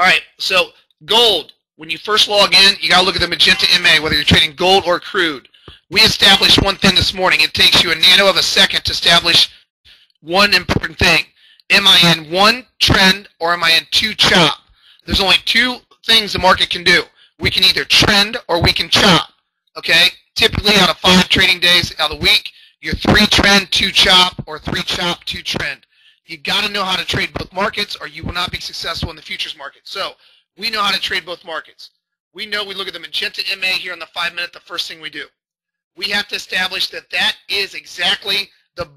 All right, so gold. When you first log in, you got to look at the Magenta MA, whether you're trading gold or crude. We established one thing this morning. It takes you a nano of a second to establish one important thing. Am I in one trend or am I in two chop? There's only two things the market can do. We can either trend or we can chop. Okay? Typically out of 5 trading days out of the week, you're 3 trend, 2 chop, or 3 chop, 2 trend. You've got to know how to trade both markets or you will not be successful in the futures market. So we know how to trade both markets. We know we look at the Magenta MA here on the 5-minute, the first thing we do. We have to establish that that is exactly the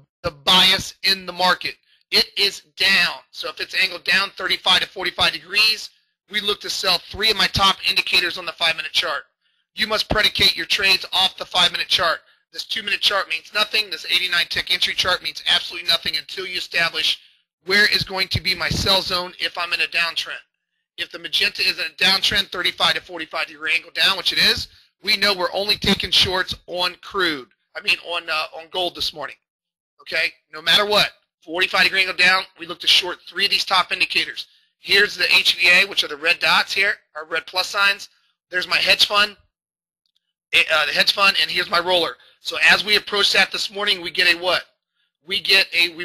bias in the market. It is down. So if it's angled down 35 to 45 degrees, we look to sell 3 of my top indicators on the 5-minute chart. You must predicate your trades off the 5-minute chart. This 2-minute chart means nothing. This 89 tick entry chart means absolutely nothing until you establish where is going to be my sell zone if I'm in a downtrend. If the Magenta is in a downtrend, 35 to 45 degree angle down, which it is, we know we're only taking shorts on crude. I mean on gold this morning. Okay? No matter what, 45 degree angle down, we look to short 3 of these top indicators. Here's the HVA, which are the red dots here, our red plus signs. There's my hedge fund, and here's my roller. So as we approach that this morning, we get a what? We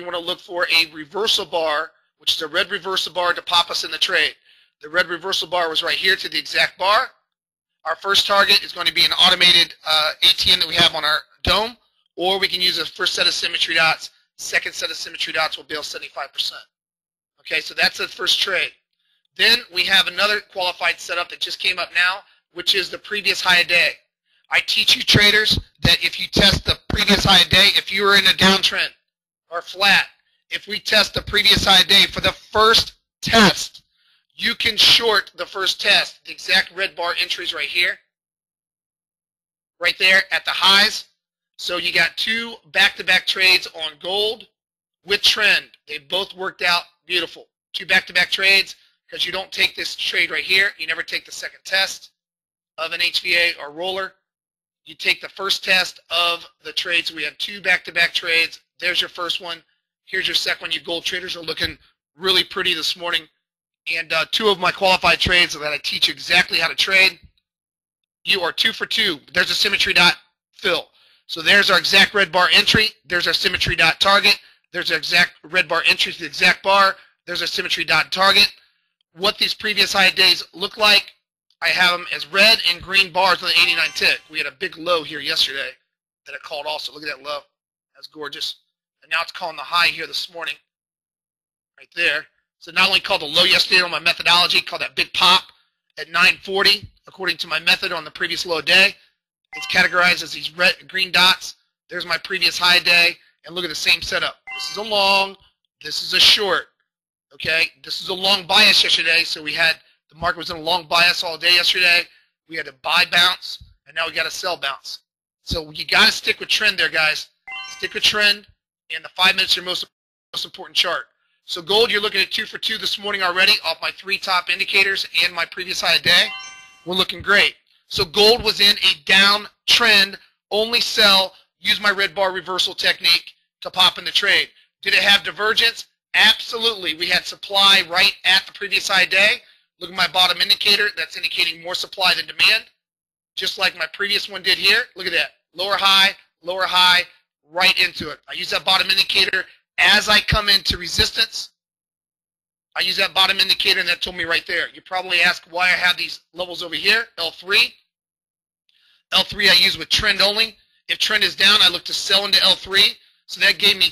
want to look for a reversal bar, which is a red reversal bar to pop us in the trade. The red reversal bar was right here to the exact bar. Our first target is going to be an automated ATM that we have on our dome, or we can use a first set of symmetry dots. Second set of symmetry dots will bail 75%. Okay, so that's the first trade. Then we have another qualified setup that just came up now, which is the previous high of day. I teach you traders that if you test the previous high of day, if you are in a downtrend or flat, if we test the previous high of day for the first test, you can short the first test. The exact red bar entries right here, right there at the highs. So you got 2 back-to-back trades on gold with trend. They both worked out beautiful. 2 back-to-back trades because you don't take this trade right here. You never take the second test of an HVA or roller. You take the first test of the trades. We have 2 back-to-back trades. There's your first one. Here's your second one. You gold traders are looking really pretty this morning. And 2 of my qualified trades that I teach you exactly how to trade. You are 2 for 2. There's a symmetry dot fill. So there's our exact red bar entry. There's our symmetry dot target. There's our exact red bar entry to the exact bar. There's our symmetry dot target. What these previous high days look like, I have them as red and green bars on the 89 tick. We had a big low here yesterday that it called also. Look at that low. That's gorgeous. And now it's calling the high here this morning. Right there. So not only called the low yesterday on my methodology, called that big pop at 940, according to my method on the previous low day. It's categorized as these red green dots. There's my previous high day. And look at the same setup. This is a long. This is a short. Okay? This is a long bias yesterday. So we had the market was in a long bias all day yesterday. We had a buy bounce. And now we got a sell bounce. So you got to stick with trend there, guys. Stick with trend. And the 5 minutes are your most important chart. So gold, you're looking at 2 for 2 this morning already off my 3 top indicators and my previous high day. We're looking great. So gold was in a down trend, only sell, use my red bar reversal technique to pop in the trade. Did it have divergence? Absolutely. We had supply right at the previous high day. Look at my bottom indicator. That's indicating more supply than demand, just like my previous one did here. Look at that. Lower high, right into it. I use that bottom indicator as I come into resistance. I use that bottom indicator, and that told me right there. You probably ask why I have these levels over here, L3. L3 I use with trend only. If trend is down, I look to sell into L3. So that gave me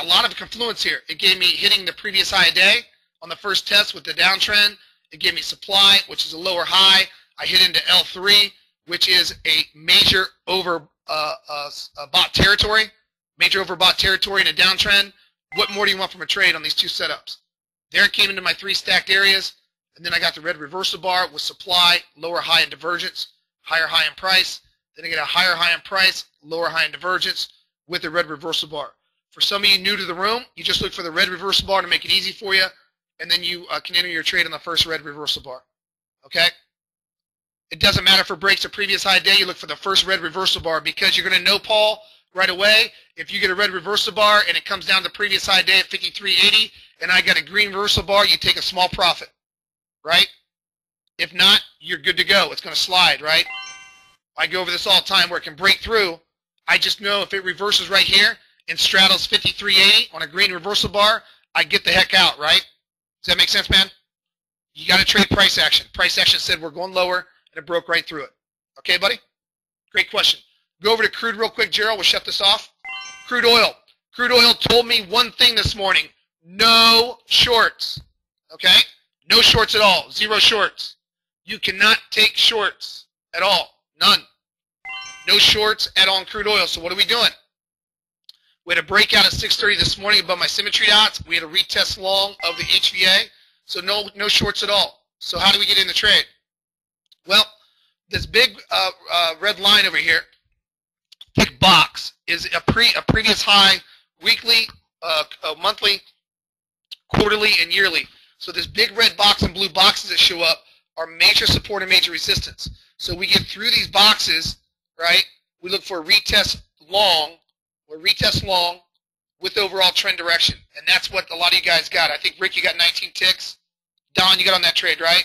a lot of confluence here. It gave me hitting the previous high day on the first test with the downtrend. It gave me supply, which is a lower high. I hit into L3, which is a major overbought territory, in a downtrend. What more do you want from a trade on these 2 setups? There it came into my 3 stacked areas, and then I got the red reversal bar with supply, lower high in divergence, higher high in price. Then I get a higher high in price, lower high in divergence with the red reversal bar. For some of you new to the room, you just look for the red reversal bar to make it easy for you, and then you can enter your trade on the first red reversal bar. Okay? It doesn't matter for breaks of previous high day, you look for the first red reversal bar because you're going to know, Paul, right away, if you get a red reversal bar and it comes down to previous high day at 53.80, and I got a green reversal bar, you take a small profit, right? If not, you're good to go. It's going to slide, right? I go over this all the time where it can break through. I just know if it reverses right here and straddles 53A on a green reversal bar, I get the heck out, right? Does that make sense, man? You got to trade price action. Price action said we're going lower, and it broke right through it. Okay, buddy? Great question. Go over to crude real quick, Gerald. We'll shut this off. Crude oil. Crude oil told me one thing this morning. No shorts. Okay? No shorts at all. Zero shorts. You cannot take shorts at all. None. No shorts at all in crude oil. So what are we doing? We had a breakout at 6:30 this morning above my symmetry dots. We had a retest long of the HVA. So no shorts at all. So how do we get in the trade? Well, this big red line over here, big box, is a previous high weekly, monthly, quarterly, and yearly. So this big red box and blue boxes that show up are major support and major resistance. So we get through these boxes, right? We look for a retest long, or retest long with overall trend direction. And that's what a lot of you guys got. I think, Rick, you got 19 ticks. Don, you got on that trade, right?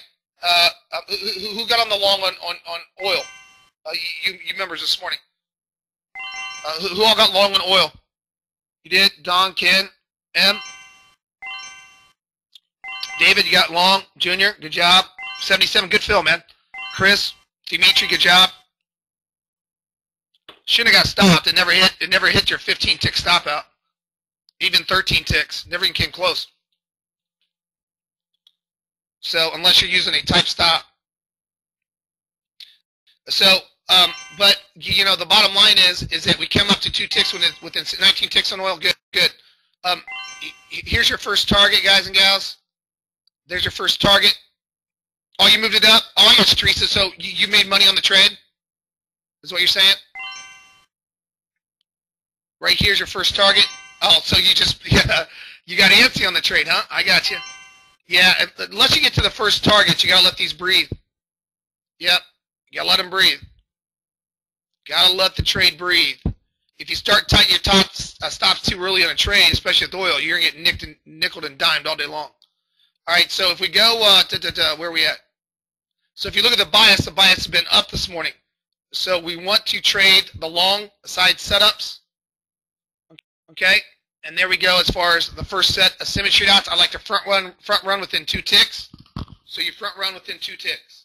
Who got on the long on oil? You members this morning. Who all got long on oil? You did? Don, Ken, M. David, you got long. Junior, good job. 77, good fill, man. Chris, Dimitri, good job. Shouldn't have got stopped. It never hit your 15-tick stop out. Even 13 ticks. Never even came close. So unless you're using a type stop. So, but, you know, the bottom line is that we came up to 2 ticks within 19 ticks on oil. Good, good. Here's your first target, guys and gals. There's your first target. Oh, you moved it up? Oh, yes, Teresa. So you made money on the trade? Is what you're saying? Right here's your first target. Oh, so you just, yeah, you got antsy on the trade, huh? I got you. Yeah, unless you get to the first target, you got to let these breathe. Yep, you got to let them breathe. Got to let the trade breathe. If you start tightening your stops too early on a trade, especially with oil, you're going to get nickeled and dimed all day long. All right, so if we go, where are we at? So if you look at the bias has been up this morning. So we want to trade the long side setups. Okay, and there we go as far as the first set of symmetry dots. I like to front run within 2 ticks. So you front run within 2 ticks.